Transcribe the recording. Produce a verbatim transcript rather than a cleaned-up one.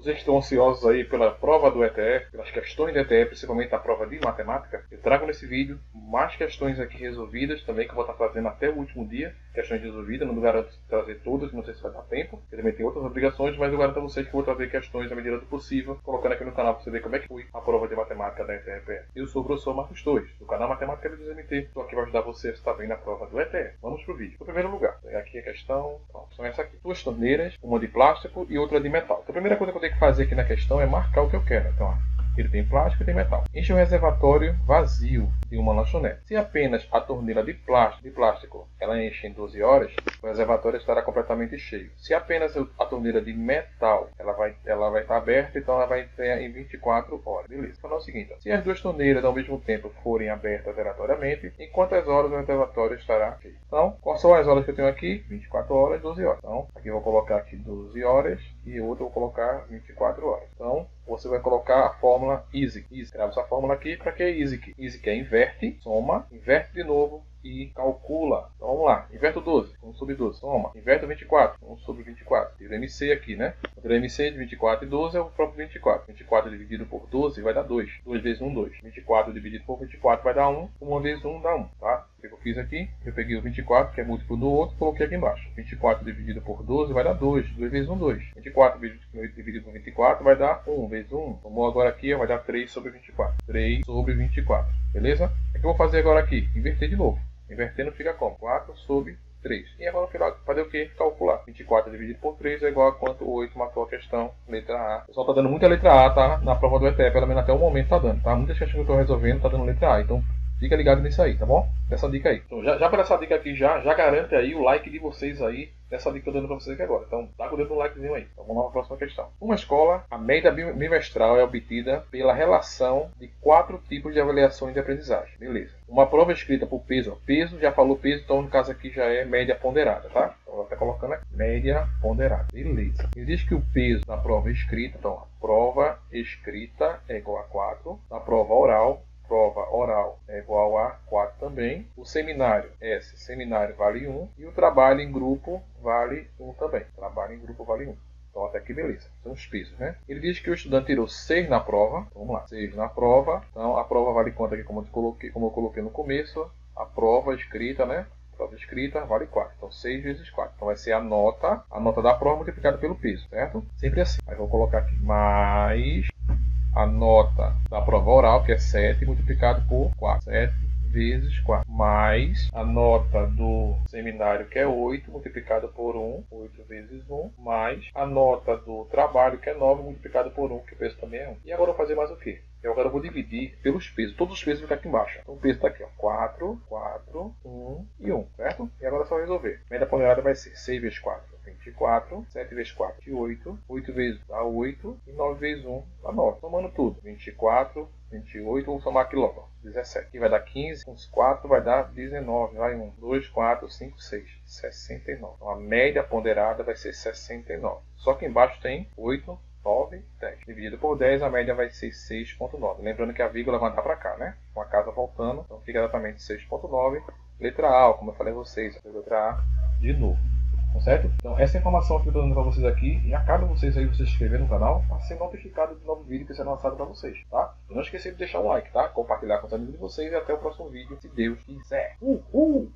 Vocês estão ansiosos aí pela prova do E T E, pelas questões do E T E, principalmente a prova de matemática? Eu trago nesse vídeo mais questões aqui resolvidas também, que eu vou estar trazendo até o último dia. Questões resolvidas, não garanto trazer todas, não sei se vai dar tempo. Eu também tenho outras obrigações, mas eu garanto a vocês que eu vou trazer questões na medida do possível, colocando aqui no canal para você ver como é que foi a prova de matemática da E T E P E. Eu sou o professor Marcos Torres, do canal Matemática do M T. Estou aqui para ajudar você a estar bem na prova do E T E. Vamos para o vídeo. No primeiro lugar, pegar aqui a questão. Pronto, são essas aqui. Duas torneiras, uma de plástico e outra de metal. Então, a primeira coisa que eu tenho que fazer aqui na questão é marcar o que eu quero. Então, ó, ele tem plástico e tem metal. Enche um reservatório vazio de uma lanchonete. Se apenas a torneira de plástico, de plástico ela enche em doze horas, o reservatório estará completamente cheio. Se apenas a torneira de metal ela vai estar ela vai tá aberta, então ela vai ter em vinte e quatro horas. Beleza. Então é o seguinte, ó. Se as duas torneiras ao mesmo tempo forem abertas aleatoriamente, em quantas horas o reservatório estará cheio? Então, quais são as horas que eu tenho aqui? vinte e quatro horas, doze horas. Então, aqui eu vou colocar aqui doze horas e outro eu vou colocar vinte e quatro horas. Então, você vai colocar a fórmula EASIC. Escreve essa fórmula aqui. Para que é EASIC? EASIC é inverte, soma, inverte de novo e calcula. Então, vamos lá. Inverte o doze, um sobre doze. Soma. Inverte o vinte e quatro, um sobre vinte e quatro. Tira o M C aqui, né? Tira o M C de vinte e quatro e doze é o próprio vinte e quatro. vinte e quatro dividido por doze vai dar dois. dois vezes um, dois. vinte e quatro dividido por vinte e quatro vai dar um. um vezes um dá um, tá? O que eu fiz aqui? Eu peguei o vinte e quatro, que é múltiplo do outro, coloquei aqui embaixo. vinte e quatro dividido por doze vai dar dois. dois vezes um, dois. vinte e quatro dividido por vinte e quatro vai dar um vezes um. Vamos agora aqui, vai dar três sobre vinte e quatro. três sobre vinte e quatro. Beleza? O que eu vou fazer agora aqui? Inverter de novo. Invertendo fica como? quatro sobre três. E agora no final fazer o que? Calcular. vinte e quatro dividido por três é igual a quanto oito matou a questão, letra A. O pessoal tá dando muita letra A, tá? Na prova do E T E, pelo menos até o momento tá dando, tá? Muitas questões que eu tô resolvendo tá dando letra A, então fica ligado nisso aí, tá bom? Nessa dica aí. Então, já, já para essa dica aqui, já, já garante aí o like de vocês aí nessa dica que eu tô dando para vocês aqui agora. Então, dá com o dedo no likezinho aí. Então, vamos lá para a próxima questão. Uma escola, a média bimestral é obtida pela relação de quatro tipos de avaliações de aprendizagem. Beleza. Uma prova escrita por peso, ó. Peso, já falou peso, então no caso aqui já é média ponderada, tá? Então, vou até colocando aqui. Média ponderada. Beleza. Ele diz que o peso na prova escrita, então, a prova escrita é igual a quatro. Na prova oral, prova oral é igual a quatro também. O seminário, S, seminário vale um. E o trabalho em grupo vale um também. Trabalho em grupo vale um. Então, até aqui, beleza. São os pesos, né? Ele diz que o estudante tirou seis na prova. Vamos lá. seis na prova. Então, a prova vale quanto aqui, como eu coloquei, como eu coloquei no começo? A prova escrita, né? Prova escrita vale quatro. Então, seis vezes quatro. Então, vai ser a nota, a nota da prova multiplicada pelo peso, certo? Sempre assim. Aí, vou colocar aqui mais a nota da prova oral, que é sete, multiplicado por quatro. sete vezes quatro. Mais a nota do seminário, que é oito, multiplicado por um. oito vezes um. Mais a nota do trabalho, que é nove, multiplicado por um, que o peso também é um. E agora eu vou fazer mais o quê? Eu agora vou dividir pelos pesos. Todos os pesos ficam aqui embaixo. Então, o peso está aqui, ó. quatro, quatro, um e um, certo? E agora é só resolver. A média ponderada vai ser seis vezes quatro. vinte e quatro, sete vezes quatro, vinte e oito, oito vezes dá oito, e nove vezes um dá nove. Somando tudo, vinte e quatro, vinte e oito, vamos somar aqui logo, ó, dezessete. Aqui vai dar quinze, uns quatro vai dar dezenove, vai um, dois, quatro, cinco, seis, sessenta e nove. Então, a média ponderada vai ser sessenta e nove. Só que embaixo tem oito, nove, dez. Dividido por dez, a média vai ser seis vírgula nove. Lembrando que a vírgula vai andar para cá, né? Com a casa voltando, então fica exatamente seis vírgula nove. Letra A, como eu falei a vocês, letra A de novo. Certo? Então, essa informação que eu estou dando para vocês aqui, e a cada vocês aí, vocês se inscreverem no canal, para ser notificado do novo vídeo que será lançado para vocês, tá? E não esqueça de deixar o like, tá? Compartilhar com os amigos de vocês e até o próximo vídeo, se Deus quiser. Uhul!